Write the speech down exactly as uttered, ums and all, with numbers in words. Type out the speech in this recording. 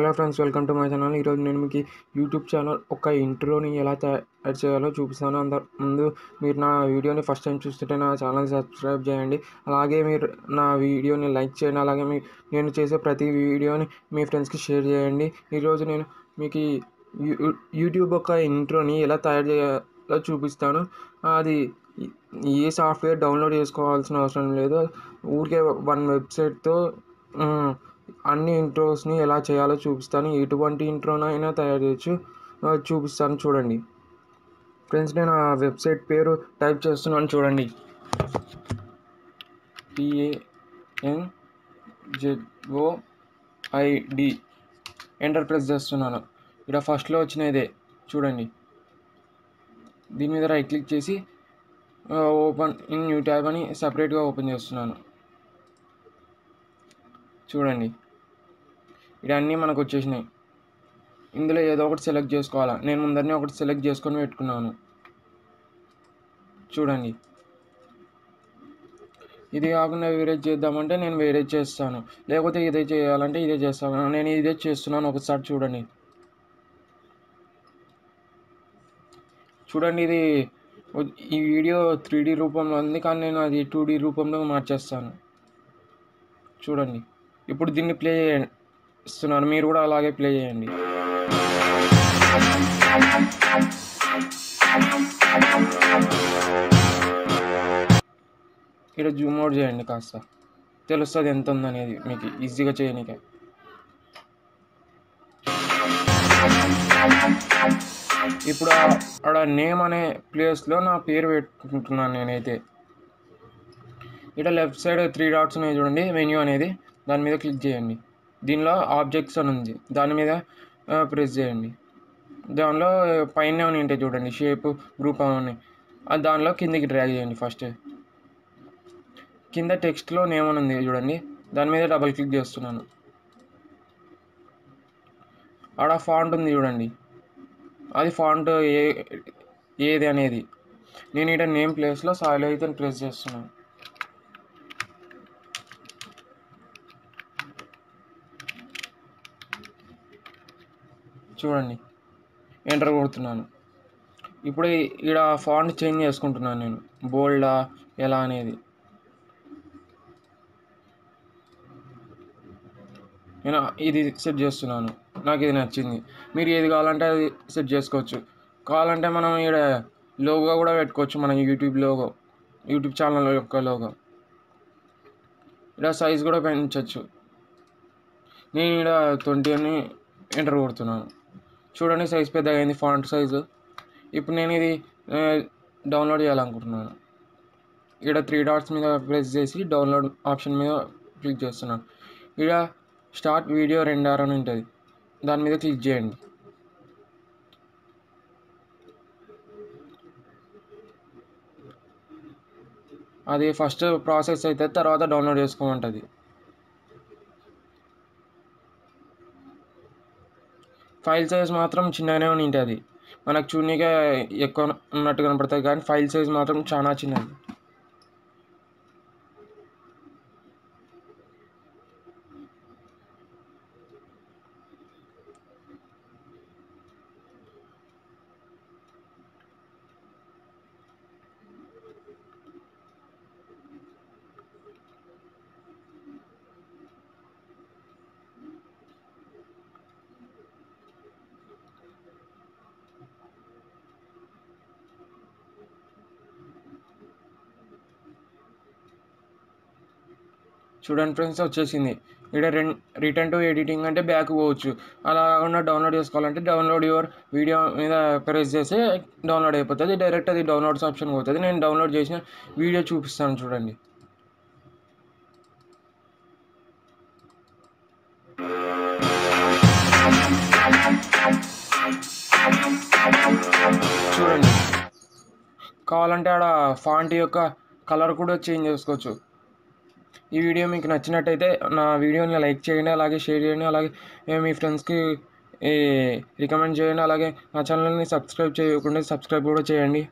Hello friends, welcome to my channel. ఈరోజు నేను మీకు యూట్యూబ్ ఛానల్ ఒక ఇంట్రోని ఎలా యాడ్ చేయాలో చూపిస్తాను। అందరు ముందు మీరు నా వీడియోని ఫస్ట్ టైం చూస్తుంటే నా ఛానల్ సబ్స్క్రైబ్ చేయండి, అలాగే మీరు నా వీడియోని లైక్ చేయండి, అలాగే మీ నేను చేసే ప్రతి వీడియోని మీ ఫ్రెండ్స్కి షేర్ చేయండి। ఈరోజు నేను మీకు యూట్యూబ్ ఒక ఇంట్రోని ఎలా తయారు చేయాలో చూపిస్తాను। అది ఏ సాఫ్ట్వేర్ డౌన్లోడ్ చేసుకోవాల్సిన అవసరం లేదు, ఊరికే వన్ వెబ్సైట్తో అన్ని ఇంట్రోస్ని ఎలా చేయాలో చూపిస్తాను। ఎటువంటి ఇంట్రోనైనా తయారు చేయొచ్చు, చూపిస్తాను చూడండి ఫ్రెండ్స్। నేను ఆ వెబ్సైట్ పేరు టైప్ చేస్తున్నాను, చూడండి P A N Z O I D, enter press చేస్తున్నాను। ఇక్కడ ఫస్ట్లో వచ్చిన ఇదే చూడండి, దీని మీద రైట్ క్లిక్ చేసి ఓపెన్ ఇన్ న్యూ ట్యాబ్ అని సపరేట్గా ఓపెన్ చేస్తున్నాను। చూడండి ఇవన్నీ మనకు వచ్చేసినాయి, ఇందులో ఏదో ఒకటి సెలెక్ట్ చేసుకోవాలా। నేను ముందరనే ఒకటి సెలెక్ట్ చేసుకొని పెట్టుకున్నాను, చూడండి। ఇది కాకుండా వేరే చేద్దామంటే నేను వేరే చేస్తాను, లేకపోతే ఇదే చేయాలంటే ఇదే చేస్తాను। నేను ఇదే చేస్తున్నాను, ఒకసారి చూడండి చూడండి ఇది ఈ వీడియో త్రీ డి రూపంలో ఉంది, కానీ నేను అది టూ డి రూపంలో మార్చేస్తాను, చూడండి। ఇప్పుడు దీన్ని ప్లే చేస్తున్నాను, మీరు కూడా అలాగే ప్లే చేయండి। ఇక్కడ జూమ్ అవుట్ చేయండి, కాస్త తెలుస్తుంది ఎంత ఉందనేది మీకు ఈజీగా చేయనీకే। ఇప్పుడు ఆడ నేమ్ అనే ప్లేస్లో నా పేరు పెట్టుకుంటున్నాను నేనైతే। ఇక్కడ లెఫ్ట్ సైడ్ త్రీ డాట్స్ ఉన్నాయి చూడండి, మెన్యూ అనేది, దాని మీద క్లిక్ చేయండి। దీనిలో ఆబ్జెక్ట్స్ అని ఉంది, దాని మీద ప్రెస్ చేయండి। దానిలో పైన అని ఉంటాయి చూడండి, షేప్ గ్రూప్ అని, దానిలో కిందకి డ్రాగ్ చేయండి ఫస్ట్। కింద టెక్స్ట్లో నేమ్ అని ఉంది చూడండి, దాని మీద డబల్ క్లిక్ చేస్తున్నాను। ఆడ ఫాంట్ ఉంది చూడండి, అది ఫాంట్ ఏ ఏది అనేది నేను ఇక్కడ నేమ్ ప్లేస్లో సాయిలైతే ప్రెస్ చేస్తున్నాను। చూడండి ఎంటర్ కొడుతున్నాను, ఇప్పుడు ఇక్కడ ఫాంట్ చేంజ్ చేసుకుంటున్నాను నేను, బోల్డా ఎలా అనేది। నేను ఇది సెట్ చేస్తున్నాను, నాకు ఇది నచ్చింది, మీరు ఏది కావాలంటే అది సెట్ చేసుకోవచ్చు। కావాలంటే మనం ఇక్కడ లోగో కూడా పెట్టుకోవచ్చు, మన యూట్యూబ్ లోగో, యూట్యూబ్ ఛానల్ యొక్క లోగో। ఇక్కడ సైజ్ కూడా పెంచవచ్చు, నేను ఇక్కడ ట్వంటీ అని ఎంటర్ కొడుతున్నాను, చూడండి సైజ్ పెద్దగా అయింది ఫాంట్ సైజు। ఇప్పుడు నేను ఇది డౌన్లోడ్ చేయాలనుకుంటున్నాను, ఇక్కడ త్రీ డాట్స్ మీద ప్రెస్ చేసి డౌన్లోడ్ ఆప్షన్ మీద క్లిక్ చేస్తున్నాను। ఇక్కడ స్టార్ట్ వీడియో రెండారు అని ఉంటుంది, దాని మీద క్లిక్ చేయండి। అది ఫస్ట్ ప్రాసెస్ అయితే తర్వాత డౌన్లోడ్ చేసుకోమంటుంది। ఫైల్ సైజ్ మాత్రం చిన్నగానే ఉంటుంది, మనకు చూడనీగా ఎక్కువ ఉన్నట్టు కనపడుతుంది, కానీ ఫైల్ సైజ్ మాత్రం చాలా చిన్నది। చూడండి ఫ్రెండ్స్ వచ్చేసింది। ఇక్కడ రెండు రిటర్న్ టు ఎడిటింగ్ అంటే బ్యాక్ పోవచ్చు, అలా కాకుండా డౌన్లోడ్ చేసుకోవాలంటే డౌన్లోడ్ యువర్ వీడియో మీద ప్రెస్ చేసి డౌన్లోడ్ అయిపోతుంది, డైరెక్ట్ అది డౌన్లోడ్స్ ఆప్షన్ పోతుంది। నేను డౌన్లోడ్ చేసిన వీడియో చూపిస్తాను చూడండి, చూడండి కావాలంటే ఆడ ఫాంట్ యొక్క కలర్ కూడా చేంజ్ చేసుకోవచ్చు। ఈ వీడియో మీకు నచ్చినట్టయితే నా వీడియోని లైక్ చేయండి, అలాగే షేర్ చేయండి, అలాగే మీ ఫ్రెండ్స్కి రికమెండ్ చేయండి, అలాగే నా ఛానల్ని సబ్స్క్రైబ్ చేయకుండా సబ్స్క్రైబ్ కూడా చేయండి।